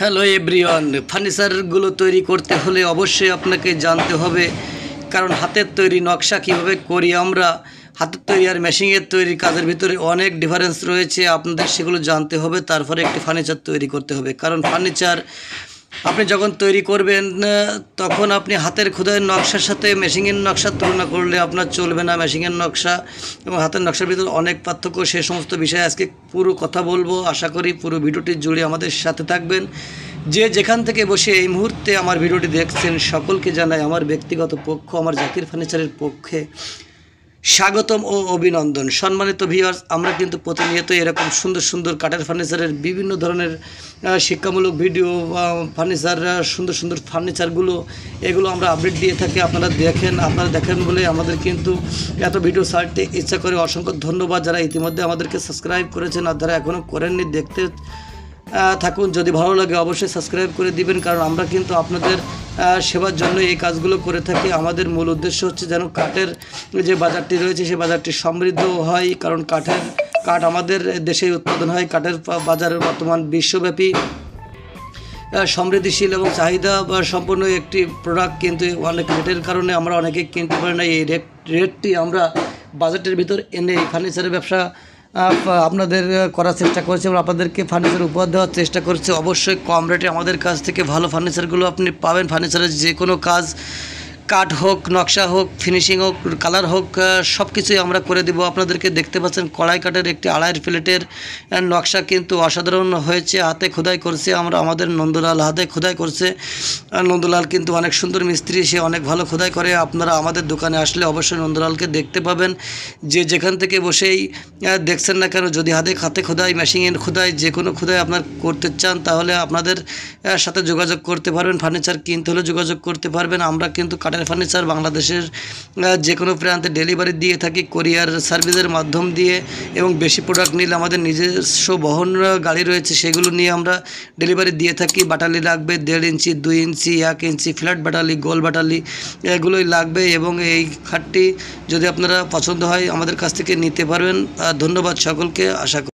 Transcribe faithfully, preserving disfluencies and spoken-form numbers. Hello everyone, ফার্নিচারগুলো তৈরি করতে হলে অবশ্যই আপনাকে জানতে হবে, কারণ হাতের তৈরি নকশা কীভাবে করি আমরা। হাতের তৈরি আর মেশিনের তৈরি কাজের ভিতরে অনেক ডিফারেন্স রয়েছে, আপনাদের সেগুলো জানতে হবে, তারপরে একটি ফার্নিচার তৈরি করতে হবে। কারণ ফার্নিচার আপনি যখন তৈরি করবেন তখন আপনি হাতের খোদাই নকশার সাথে মেশিনের নকশার তুলনা করলে আপনার চলবে না। মেশিনের নকশা এবং হাতের নকশার ভিতরে অনেক পার্থক্য, সে সমস্ত বিষয়ে আজকে পুরো কথা বলবো। আশা করি পুরো ভিডিওটি জুড়ে আমাদের সাথে থাকবেন। যে যেখান থেকে বসে এই মুহূর্তে আমার ভিডিওটি দেখছেন সকলকে জানাই আমার ব্যক্তিগত পক্ষ, আমার জাকির ফার্নিচারের পক্ষে স্বাগতম ও অভিনন্দন। সম্মানিত ভিউয়ার্স, আমরা কিন্তু প্রতিনিয়ত এরকম সুন্দর সুন্দর কাঠের ফার্নিচারের বিভিন্ন ধরনের শিক্ষামূলক ভিডিও, ফার্নিচার সুন্দর সুন্দর ফার্নিচারগুলো এগুলো আমরা আপডেট দিয়ে থাকি। আপনারা দেখেন, আপনারা দেখেন বলে আমাদের কিন্তু এত ভিডিও ছাড়তে ইচ্ছা করে। অসংখ্য ধন্যবাদ যারা ইতিমধ্যে আমাদেরকে সাবস্ক্রাইব করেছেন, আর যারা এখনও করেননি দেখতে থাকুন। যদি ভালো লাগে অবশ্যই সাবস্ক্রাইব করে দিবেন, কারণ আমরা কিন্তু আপনাদের সেবার জন্য এই কাজগুলো করে থাকি। আমাদের মূল উদ্দেশ্য হচ্ছে যেন কাঠের যে বাজারটি রয়েছে সে বাজারটি সমৃদ্ধ হয়, কারণ কাঠের কাঠ আমাদের দেশেই উৎপাদন হয়। কাঠের বাজারের বর্তমান বিশ্বব্যাপী সমৃদ্ধিশীল এবং চাহিদা সম্পন্ন একটি প্রোডাক্ট, কিন্তু অনেক রেটের কারণে আমরা অনেকে কিনতে পারি না। এই রেট রেটটি আমরা বাজেটের ভিতর এনে ফার্নিচারের ব্যবসা আপনাদের করার চেষ্টা করছে এবং আপনাদেরকে ফার্নিচার উপহার দেওয়ার চেষ্টা করছে। অবশ্যই কম রেটে আমাদের কাছ থেকে ভালো ফার্নিচারগুলো আপনি পাবেন। ফার্নিচারের যে কোনো কাজ, কাঠ হোক, নকশা হোক, ফিনিশিং হোক, কালার হোক, সব কিছুই আমরা করে দেবো আপনাদেরকে। দেখতে পাচ্ছেন কড়াই কাঠের একটি আড়াইয়ের প্লেটের নকশা কিন্তু অসাধারণ হয়েছে। হাতে খোদাই করছে আমরা, আমাদের নন্দলাল হাতে খোদাই করছে। নন্দলাল কিন্তু অনেক সুন্দর মিস্ত্রি, সে অনেক ভালো খোদাই করে। আপনারা আমাদের দোকানে আসলে অবশ্যই নন্দলালকে দেখতে পাবেন। যে যেখান থেকে বসেই দেখছেন না কেন, যদি হাতে হাতে খোদাই, মেশিনের খোদাই, যে কোনো খোদাই আপনার করতে চান তাহলে আপনাদের সাথে যোগাযোগ করতে পারবেন। ফার্নিচার কিনতে হলে যোগাযোগ করতে পারবেন। আমরা কিন্তু ফার্নিচার বাংলাদেশের যে কোনো প্রান্তে ডেলিভারি দিয়ে থাকি কোরিয়ার সার্ভিসের মাধ্যম দিয়ে, এবং বেশি প্রোডাক্ট নিলে আমাদের নিজস্ব বহন গাড়ি রয়েছে, সেগুলো নিয়ে আমরা ডেলিভারি দিয়ে থাকি। বাটালি লাগবে দেড় ইঞ্চি, দুই ইঞ্চি, এক ইঞ্চি, ফ্ল্যাট বাটালি, গোল বাটালি, এগুলোই লাগবে। এবং এই খাটটি যদি আপনারা পছন্দ হয় আমাদের কাছ থেকে নিতে পারবেন। ধন্যবাদ সকলকে। আশা